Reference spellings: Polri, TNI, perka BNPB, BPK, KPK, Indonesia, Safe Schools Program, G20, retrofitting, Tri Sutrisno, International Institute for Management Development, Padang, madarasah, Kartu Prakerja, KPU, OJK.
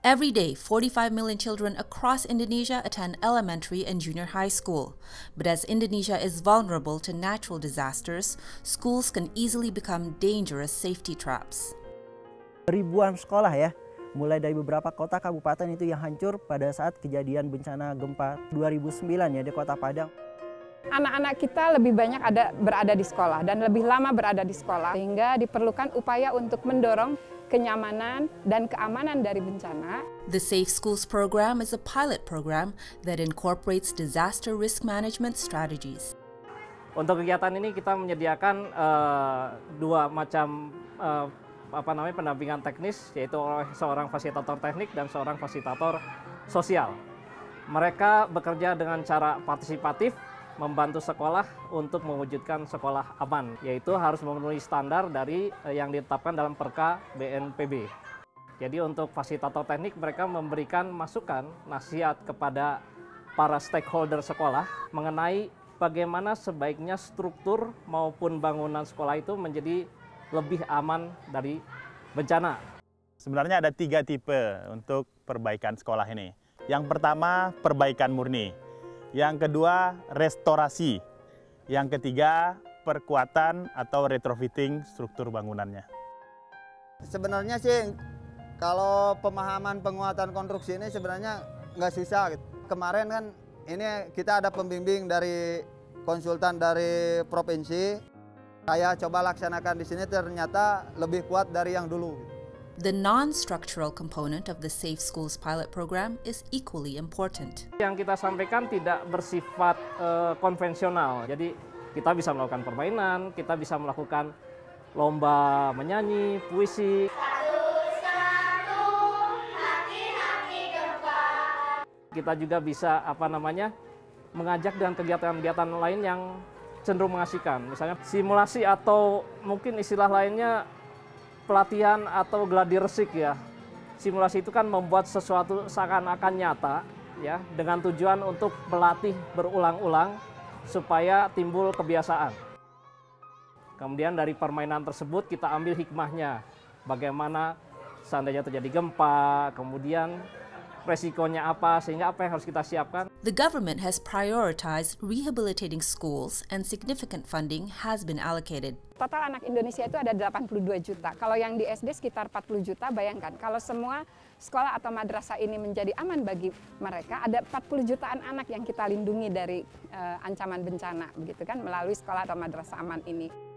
Every day, 45 million children across Indonesia attend elementary and junior high school. But as Indonesia is vulnerable to natural disasters, schools can easily become dangerous safety traps. Ribuan sekolah ya, mulai dari beberapa kota kabupaten itu yang hancur pada saat kejadian bencana gempa 2009 ya di Kota Padang. Anak-anak kita lebih banyak berada di sekolah dan lebih lama berada di sekolah, sehingga diperlukan upaya untuk mendorong kenyamanan dan keamanan dari bencana. The Safe Schools Program is a pilot program that incorporates disaster risk management strategies. Untuk kegiatan ini kita menyediakan dua macam pendampingan teknis, yaitu seorang fasilitator teknik dan seorang fasilitator sosial. Mereka bekerja dengan cara partisipatif, membantu sekolah untuk mewujudkan sekolah aman, yaitu harus memenuhi standar dari yang ditetapkan dalam perka BNPB. Jadi untuk fasilitator teknik, mereka memberikan masukan, nasihat kepada para stakeholder sekolah mengenai bagaimana sebaiknya struktur maupun bangunan sekolah itu menjadi lebih aman dari bencana. Sebenarnya ada tiga tipe untuk perbaikan sekolah ini. Yang pertama, perbaikan murni. Yang kedua, restorasi. Yang ketiga, perkuatan atau retrofitting struktur bangunannya. Sebenarnya sih, kalau pemahaman penguatan konstruksi ini sebenarnya nggak susah. Kemarin kan ini kita ada pembimbing dari konsultan dari provinsi. Saya coba laksanakan di sini, ternyata lebih kuat dari yang dulu. The non-structural component of the Safe Schools pilot program is equally important. Yang kita sampaikan tidak bersifat konvensional. Jadi kita bisa melakukan permainan, kita bisa melakukan lomba menyanyi, puisi. Satu-satu, hati-hati gempa. Kita juga bisa mengajak dengan kegiatan-kegiatan lain yang cenderung mengasihkan. Misalnya simulasi atau mungkin istilah lainnya pelatihan atau gladi resik ya. Simulasi itu kan membuat sesuatu seakan-akan nyata ya, dengan tujuan untuk melatih berulang-ulang supaya timbul kebiasaan. Kemudian dari permainan tersebut kita ambil hikmahnya, bagaimana seandainya terjadi gempa, kemudian resikonya apa, sehingga apa yang harus kita siapkan. The government has prioritized rehabilitating schools and significant funding has been allocated. Total anak Indonesia itu ada 82 juta. Kalau yang di SD sekitar 40 juta, bayangkan kalau semua sekolah atau madrasah ini menjadi aman bagi mereka, ada 40 jutaan anak yang kita lindungi dari ancaman bencana, begitu kan, melalui sekolah atau madrasah aman ini.